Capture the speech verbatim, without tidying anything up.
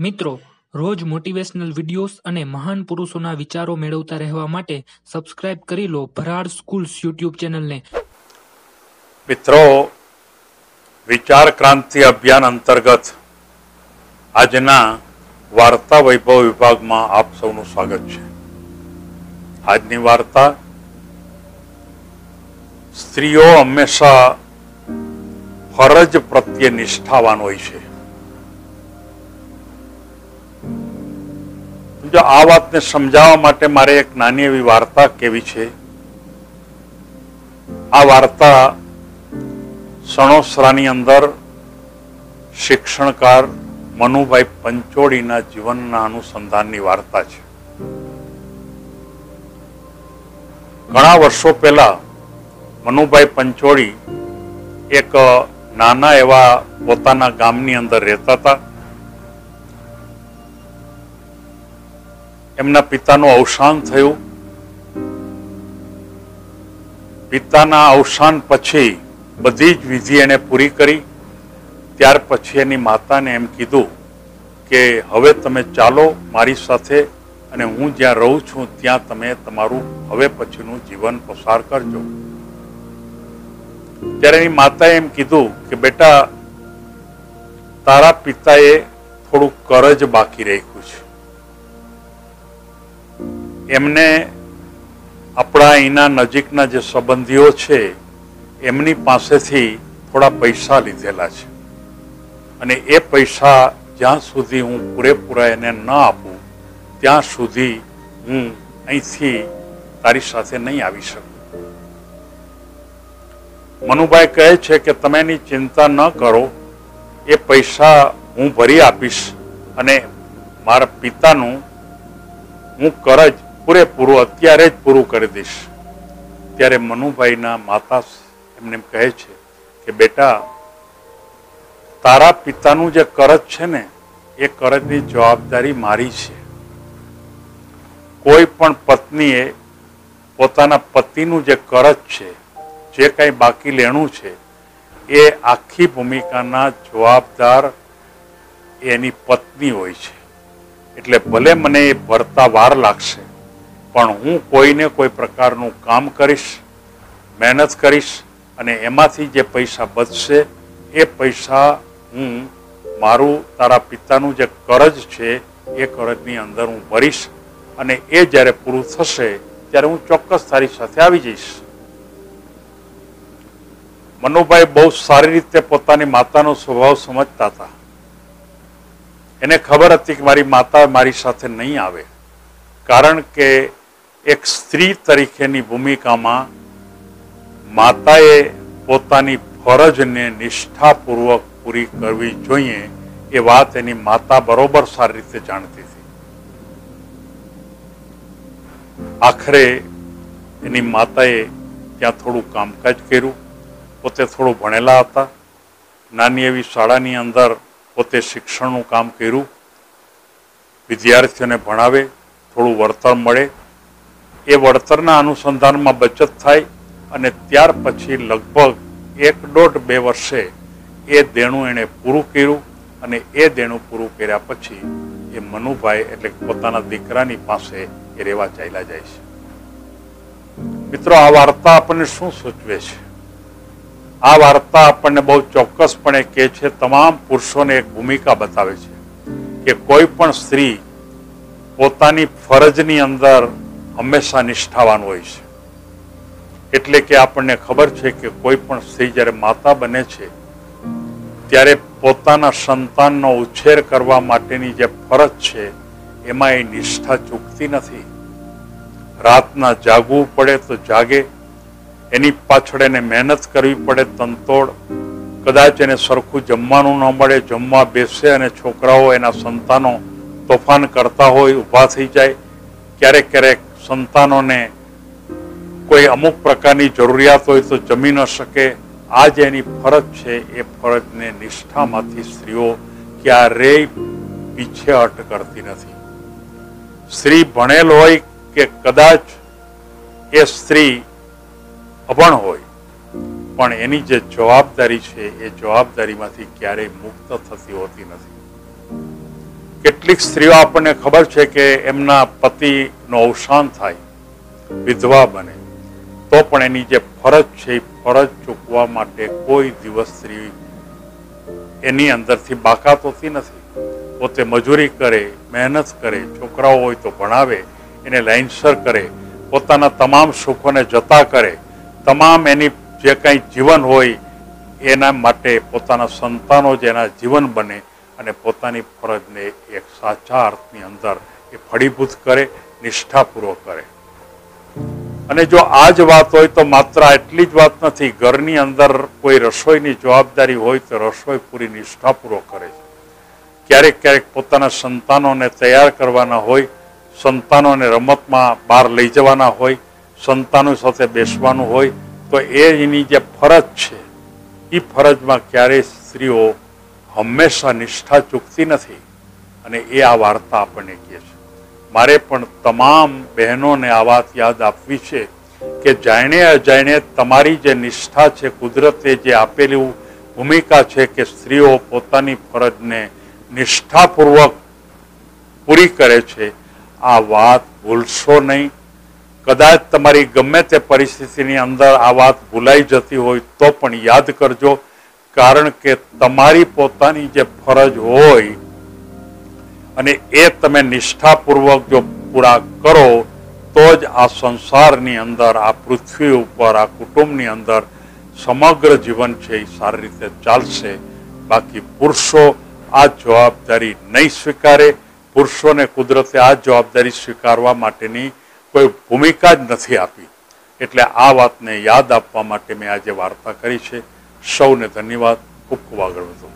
मित्रों रोज motivational videos अने महान पुरुषों विचारों मेळवता रहेवा माटे सब्सक्राइब करी लो भराड स्कूल्स यूट्यूब चेनल ने। मित्रों विचार क्रांति अभियान अंतर्गत आजना वार्ता वैभव विभाग में आप सबनु स्वागत है। आजनी वार्ता स्त्रीओ हमेशा फरज प्रत्ये निष्ठावान होय छे। जो आ बात ने समझावा माटे मारे एक नानी एवी वार्ता केवी छे। आ वार्ता सणोसरानी अंदर शिक्षणकार मनुभाई पंचोड़ी ना जीवनना अनुसंधाननी वार्ता छे। घणा वर्षो पहेला मनुभाई पंचोड़ी एक नाना एवा पोताना गामनी अंदर रहता था। एमना पितानो अवसान थयो। पिताना अवसान पछी बधी ज विधि एने पूरी करी। त्यार पछी एनी माताने एम कीधुं के हवे तमे चालो मारी साथे अने हूँ ज्यां रहूं छुं त्यां तमे तमारुं हवे पछीनुं जीवन पसार करजो। त्यारे एनी माताए एम कीधुं के बेटा तारा पिताए थोड़ुं कर्ज बाकी राख्युं छे। एमने आपणा एना नजीकना जे संबंधीओ छे एमनी पासेथी थोड़ा पैसा लीधेला छे अने ए पैसा ज्यां सुधी हूँ पूरेपूरा एने न आपूं त्यां सुधी हूँ अहींथी तारी साथे नहीं आवी शकूं। मनुभाई कहे छे के तमे नी चिंता न करो, ये पैसा हूँ भरी आपीश अने मारा पितानू हूँ कर्ज पूरेपूरो अत्यारे ज पूरुं करी दीश। त्यारे मनुभाईना माता एमने कहे छे के बेटा तारा पितानू जे कर्ज छे ने ए कर्जनी जवाबदारी मारी छे। कोई पण पत्नीए पोताना पतिनू जे कर्ज छे जे कई बाकी लेणु छे ए आखी भूमिकाना जवाबदार एनी पत्नी होय छे। एटले भले मने ए भरता वार लागशे पण हूँ कोई ने कोई प्रकारनु काम करीश, मेहनत करीश अने एमांथी जे पैसा बचशे ए पैसा हूँ मारू तारा पितानु जे कर्ज छे ए कर्जनी अंदर हूँ भरीश अने ए ज्यारे पूरुं थशे त्यारे हूँ चोक्कस तारी साथे आवी जईश। मनुभाई बहुत सारी रीते पोतानी मातानो स्वभाव समझता था। एने खबर हती कि मारी माता मारी साथे नहीं आवे कारण के एक स्त्री तरीकेनी भूमिका में माताए पोतानी फरज ने निष्ठापूर्वक पूरी करवी जोईए ए वात एनी माता बरोबर सारी रीते जाणती थी। आखरे एनी माताए त्यां थोड़ुं कामकाज कर्युं। पोते थोड़ो भणेला हता। नानी एवी शाळानी अंदर पोते शिक्षणनुं काम कर्युं। विद्यार्थीओने भणावे, थोड़ुं वळतर मळे, ए वळतरना अनुसंधानमां बचत थाय अने त्यार पछी लगभग एक दोढ बे वर्षे ए देणुं एणे पूरुं कर्युं अने ए देणुं पूरुं कर्या पछी ए मनुभाई एटले के पोताना दीकरानी पासे ए रहेवा चाल्या जाय छे। मित्रों आ वार्ता आपणे शुं सूचवे छे? आ वार्ता अपने बहुत चौक्कसपणे कहे छे तमाम पुरुषों ने एक भूमिका बतावे छे कि कोईपण स्त्री पोतानी फरजनी अंदर हमेशा निष्ठावान होय छे। एटले के आपने खबर छे कि कोईपण स्त्री ज्यारे माता बने छे त्यारे पोताना संताननो उछेर करवा माटेनी जे फरज छे एमां ए निष्ठा चूकती नथी। रातना जागवू पड़े तो जागे, एनी पाछळ एने मेहनत करवी पड़े तंतोड़, कदाच एने सरखुं जमवानुं न मळे जमवा बेसे अने छोकराओ एना संतानो तोफान करता होय ऊभा थई जाय। क्यारेक क्यारेक संतानोने कोई अमुक प्रकारनी जरूरियात होय तो जमी न शके। आ जे एनी फरज छे ए फरजने निष्ठामांथी स्त्रीओ क्यारेय पीछेहट करती नथी। स्त्री भणेल होय के कदाच ए स्त्री अभण होय पण एनी जे जवाबदारी छे ए जवाबदारीमांथी क्यारेय मुक्त थती होती नथी। કેટલીક સ્ત્રીઓ આપણને ખબર છે કે એમના પતિનો અવસાન થાય, વિધવા બને, તો પણ એની જે ફરજ છે એ ફરજ ચૂકવવા માટે કોઈ દિવસ સ્ત્રી એની અંદરથી બાકાત હોતી નથી. પોતે મજૂરી કરે, મહેનત કરે, છોકરાઓ હોય તો ભણાવે, એને લાઇનસર કરે, પોતાના તમામ સુખોને જતા કરે, તમામ એની જે કંઈ જીવન હોય એના માટે પોતાના સંતાનો જેના જીવન બને અને પોતાની ફરજને એક સાચા અર્થની અંદર એ ફળીભૂત કરે, નિષ્ઠાપૂર્વક કરે. અને જો આ જ વાત હોય તો માત્ર એટલી જ વાત નથી, ઘરની અંદર કોઈ રસોઈની જવાબદારી હોય તો રસોઈ પૂરી નિષ્ઠાપૂર્વક કરે છે. ક્યારેક ક્યારેક પોતાના સંતાનોને તૈયાર કરવાના હોય, સંતાનોને રમતમાં બહાર લઈ જવાના હોય, સંતાનો સાથે બેસવાનું હોય, તો એની જે ફરજ છે એ ફરજમાં ક્યારેય સ્ત્રીઓ હંમેશા નિષ્ઠા ચૂકતી નથી. અને એ આ વાર્તા આપણને કહે છે. મારે પણ તમામ બહેનોને આ વાત યાદ આપવી છે કે જાણે અજાણે તમારી જે નિષ્ઠા છે, કુદરતે જે આપેલી ભૂમિકા છે કે સ્ત્રીઓ પોતાની ફરજને નિષ્ઠાપૂર્વક પૂરી કરે છે, આ વાત ભૂલશો નહીં. કદાચ તમારી ગમે તે પરિસ્થિતિની અંદર આ વાત ભૂલાઈ જતી હોય તો પણ યાદ કરજો, કારણ કે તમારી પોતાની જે ફરજ હોય અને એ તમે નિષ્ઠાપૂર્વક જો પૂરા કરો તો જ આ સંસારની અંદર, આ પૃથ્વી ઉપર, આ કુટુંબની અંદર સમગ્ર જીવન છે એ સારી રીતે ચાલશે. બાકી પુરુષો આ જવાબદારી નહીં સ્વીકારે. પુરુષોને કુદરતે આ જવાબદારી સ્વીકારવા માટેની કોઈ ભૂમિકા જ નથી આપી. એટલે આ વાતને યાદ આપવા માટે મેં આજે વાર્તા કરી છે. સૌને ધન્યવાદ. ખૂબ ખૂબ આગળ વધો.